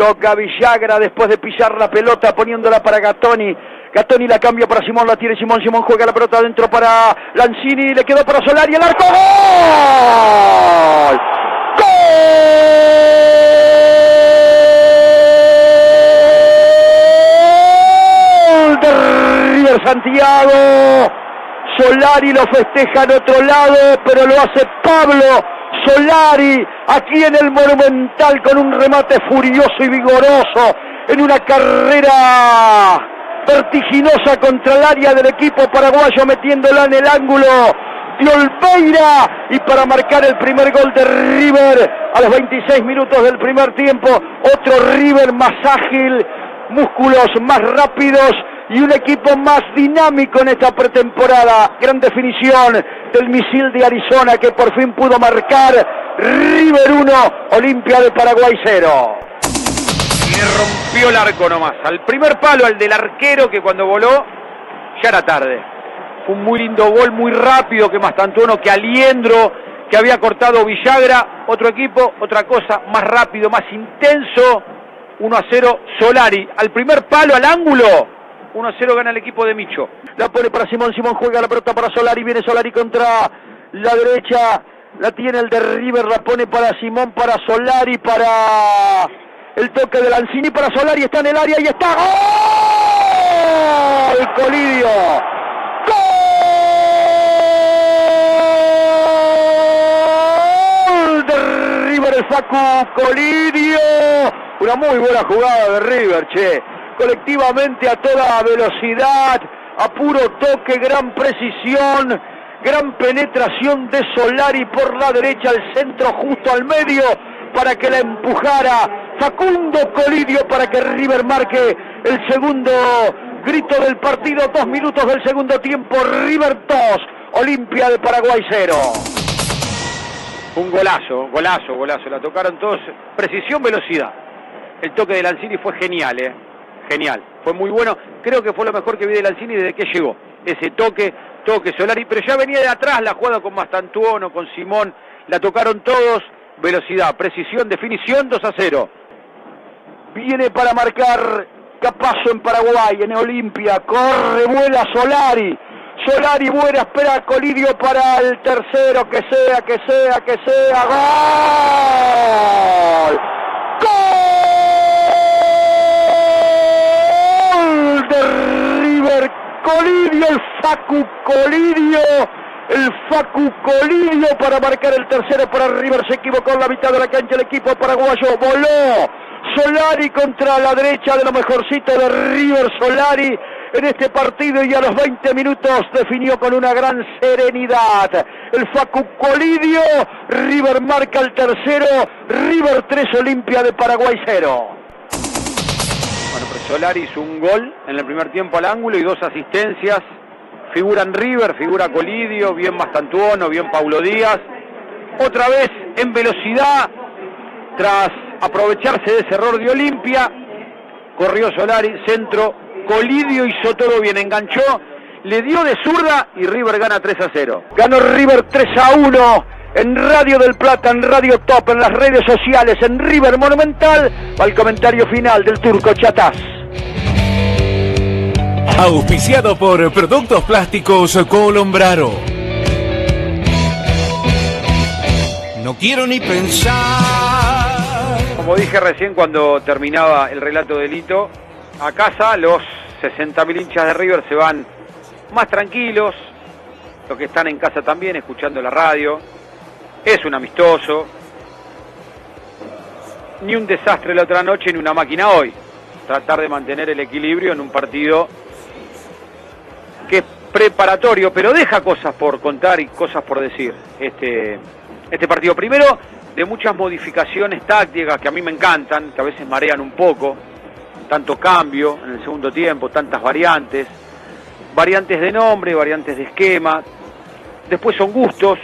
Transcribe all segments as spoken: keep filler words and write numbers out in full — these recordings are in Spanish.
Toca Villagra después de pisar la pelota, poniéndola para Gattoni. Gattoni la cambia para Simón, la tiene Simón. Simón juega la pelota adentro para Lanzini. Le quedó para Solari. ¡El arco! ¡Gol! ¡Gol! De River Santiago. Solari lo festeja en otro lado, pero lo hace Pablo Solari aquí en el Monumental con un remate furioso y vigoroso en una carrera vertiginosa contra el área del equipo paraguayo, metiéndola en el ángulo de Olveira, y para marcar el primer gol de River a los veintiséis minutos del primer tiempo. Otro River más ágil, músculos más rápidos y un equipo más dinámico en esta pretemporada. Gran definición del misil de Arizona que por fin pudo marcar. River uno, Olimpia de Paraguay cero. Le rompió el arco nomás, al primer palo, al del arquero, que cuando voló ya era tarde. Fue un muy lindo gol, muy rápido, que Mastantonio, que Aliendro, que había cortado Villagra. Otro equipo, otra cosa, más rápido, más intenso. uno a cero Solari, al primer palo, al ángulo. uno a cero gana el equipo de Micho. La pone para Simón, Simón juega la pelota para Solari, viene Solari contra la derecha, la tiene el de River, la pone para Simón, para Solari, para el toque de Lanzini, para Solari, está en el área y está... ¡Gol! Colidio. ¡Gol! De River, el Facu Colidio. Una muy buena jugada de River, che. Colectivamente a toda velocidad, a puro toque, gran precisión, gran penetración de Solari por la derecha, al centro, justo al medio, para que la empujara Facundo Colidio para que River marque el segundo grito del partido. Dos minutos del segundo tiempo, River dos, Olimpia de Paraguay cero. Un golazo, golazo, golazo, la tocaron todos, precisión, velocidad. El toque de Lanzini fue genial, eh. Genial, fue muy bueno, creo que fue lo mejor que vi de Lanzini desde que llegó, ese toque, toque Solari, pero ya venía de atrás la jugada con Mastantuono, con Simón, la tocaron todos, velocidad, precisión, definición, dos a cero. Viene para marcar Capazzo en Paraguay, en Olimpia, corre, vuela Solari, Solari vuela, espera a Colidio para el tercero, que sea, que sea, que sea, ¡gol! Colidio, el Facu Colidio, el Facu Colidio para marcar el tercero para River. Se equivocó en la mitad de la cancha el equipo paraguayo, voló Solari contra la derecha, de lo mejorcito de River Solari en este partido, y a los veinte minutos definió con una gran serenidad el Facu Colidio. River marca el tercero, River tres, Olimpia de Paraguay cero. Bueno, pero Solari hizo un gol en el primer tiempo al ángulo y dos asistencias. Figuran River, figura Colidio, bien Mastantuono, bien Paulo Díaz. Otra vez en velocidad, tras aprovecharse de ese error de Olimpia, corrió Solari, centro, Colidio hizo todo bien, enganchó, le dio de zurda y River gana tres a cero. Ganó River tres a uno. En Radio del Plata, en Radio Top, en las redes sociales, en River Monumental, va el comentario final del turco Chatás. Auspiciado por Productos Plásticos Colombraro. No quiero ni pensar. Como dije recién cuando terminaba el relato del hito, a casa los sesenta mil hinchas de River se van más tranquilos, los que están en casa también escuchando la radio. Es un amistoso, ni un desastre la otra noche, ni una máquina hoy. Tratar de mantener el equilibrio en un partido que es preparatorio, pero deja cosas por contar y cosas por decir. Este, este partido primero, de muchas modificaciones tácticas que a mí me encantan, que a veces marean un poco, tanto cambio en el segundo tiempo, tantas variantes, variantes de nombre, variantes de esquema, después son gustos.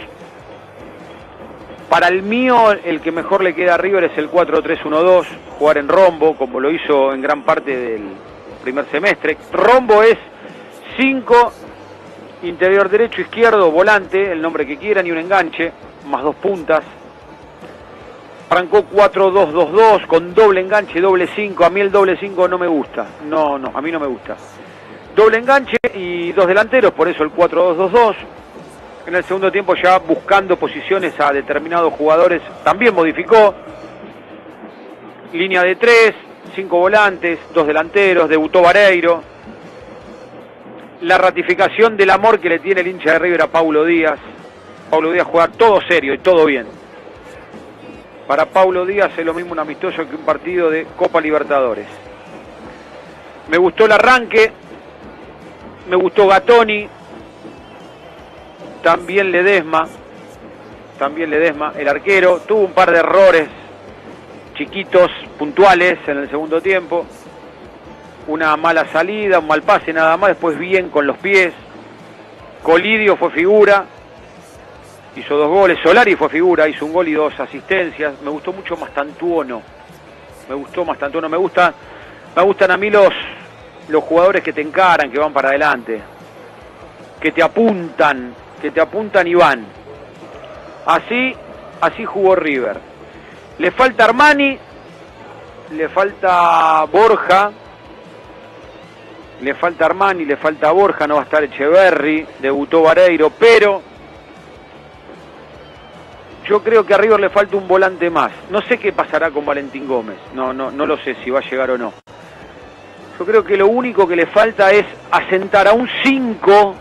Para el mío, el que mejor le queda a River es el cuatro tres uno dos, jugar en rombo, como lo hizo en gran parte del primer semestre. Rombo es cinco, interior derecho, izquierdo, volante, el nombre que quieran, y un enganche, más dos puntas. Arrancó cuatro dos dos dos con doble enganche, doble cinco. A mí el doble cinco no me gusta. No, no, a mí no me gusta. Doble enganche y dos delanteros, por eso el cuatro dos dos dos. En el segundo tiempo ya buscando posiciones a determinados jugadores, también modificó. Línea de tres, cinco volantes, dos delanteros, debutó Vareiro. La ratificación del amor que le tiene el hincha de River a Paulo Díaz. Paulo Díaz juega todo serio y todo bien. Para Paulo Díaz es lo mismo un amistoso que un partido de Copa Libertadores. Me gustó el arranque, me gustó Gattoni, también Ledesma, también Ledesma, el arquero. Tuvo un par de errores chiquitos, puntuales en el segundo tiempo. Una mala salida, un mal pase nada más, después bien con los pies. Colidio fue figura, hizo dos goles. Solari fue figura, hizo un gol y dos asistencias. Me gustó mucho Mastantonio. Me gustó Mastantonio. Me gusta, me gustan a mí los, los jugadores que te encaran, que van para adelante, que te apuntan, que te apuntan y van. Así, así jugó River. Le falta Armani, le falta Borja. Le falta Armani, le falta Borja, no va a estar Echeverri, debutó Vareiro, pero yo creo que a River le falta un volante más. No sé qué pasará con Valentín Gómez, no, no, no lo sé si va a llegar o no. Yo creo que lo único que le falta es asentar a un cinco,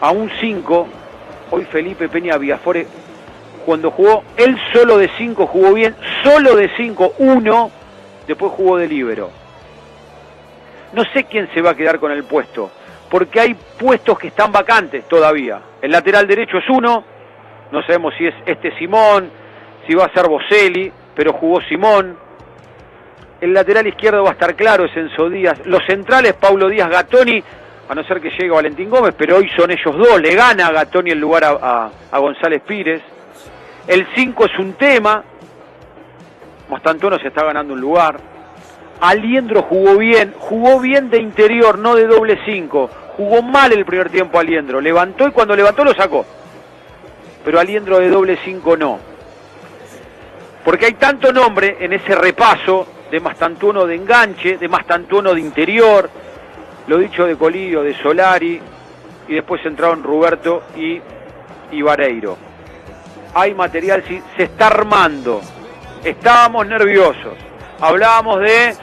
a un cinco. Hoy Felipe Peña Villafore, cuando jugó, él solo de cinco jugó bien, solo de cinco, uno, después jugó de líbero. No sé quién se va a quedar con el puesto, porque hay puestos que están vacantes todavía. El lateral derecho es uno, no sabemos si es este Simón, si va a ser Boselli, pero jugó Simón. El lateral izquierdo va a estar claro, es Enzo Díaz. Los centrales, Paulo Díaz, Gattoni, a no ser que llegue Valentín Gómez, pero hoy son ellos dos. Le gana a Gattoni el lugar a, a, a González Pírez. El cinco es un tema. Mastantonio se está ganando un lugar. Aliendro jugó bien, jugó bien de interior, no de doble cinco. Jugó mal el primer tiempo Aliendro, levantó y cuando levantó lo sacó. Pero Aliendro de doble cinco no. Porque hay tanto nombre en ese repaso de Mastantonio de enganche, de Mastantonio de interior, lo dicho de Colidio, de Solari, y después entraron Ruberto y, y Vareiro. Hay material, sí, se está armando. Estábamos nerviosos. Hablábamos de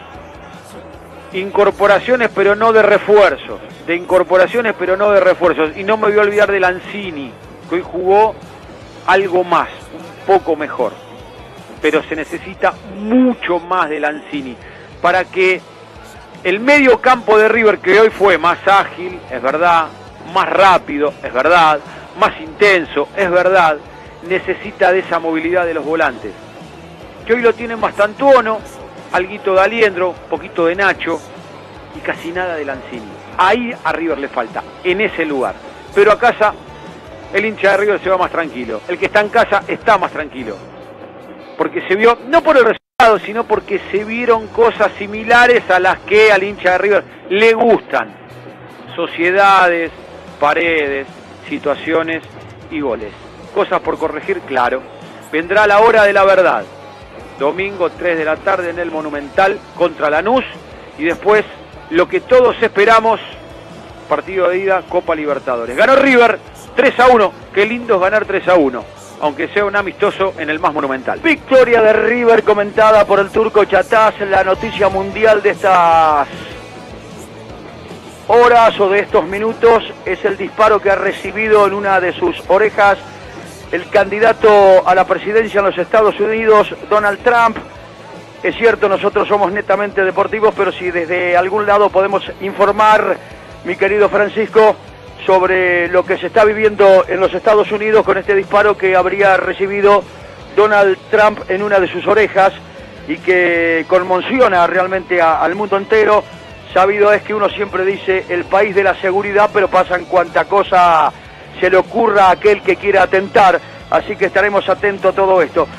incorporaciones pero no de refuerzos, de incorporaciones pero no de refuerzos, y no me voy a olvidar de Lanzini, que hoy jugó algo más, un poco mejor, pero se necesita mucho más de Lanzini para que el medio campo de River, que hoy fue más ágil, es verdad, más rápido, es verdad, más intenso, es verdad, necesita de esa movilidad de los volantes, que hoy lo tienen Mastantonio, alguito de Aliendro, poquito de Nacho y casi nada de Lanzini. Ahí a River le falta, en ese lugar. Pero a casa el hincha de River se va más tranquilo. El que está en casa está más tranquilo. Porque se vio, no por el resultado, sino porque se vieron cosas similares a las que al hincha de River le gustan. Sociedades, paredes, situaciones y goles. Cosas por corregir, claro. Vendrá la hora de la verdad. Domingo tres de la tarde en el Monumental contra Lanús, y después lo que todos esperamos, partido de ida Copa Libertadores. Ganó River tres a uno, qué lindo es ganar tres a uno, aunque sea un amistoso en el más monumental. Victoria de River comentada por el turco Chatás, la noticia mundial de estas horas o de estos minutos es el disparo que ha recibido en una de sus orejas el candidato a la presidencia en los Estados Unidos, Donald Trump. Es cierto, nosotros somos netamente deportivos, pero si desde algún lado podemos informar, mi querido Francisco, sobre lo que se está viviendo en los Estados Unidos con este disparo que habría recibido Donald Trump en una de sus orejas y que conmociona realmente a, al mundo entero. Sabido es que uno siempre dice el país de la seguridad, pero pasan cuanta cosa se le ocurra a aquel que quiera atentar, así que estaremos atentos a todo esto.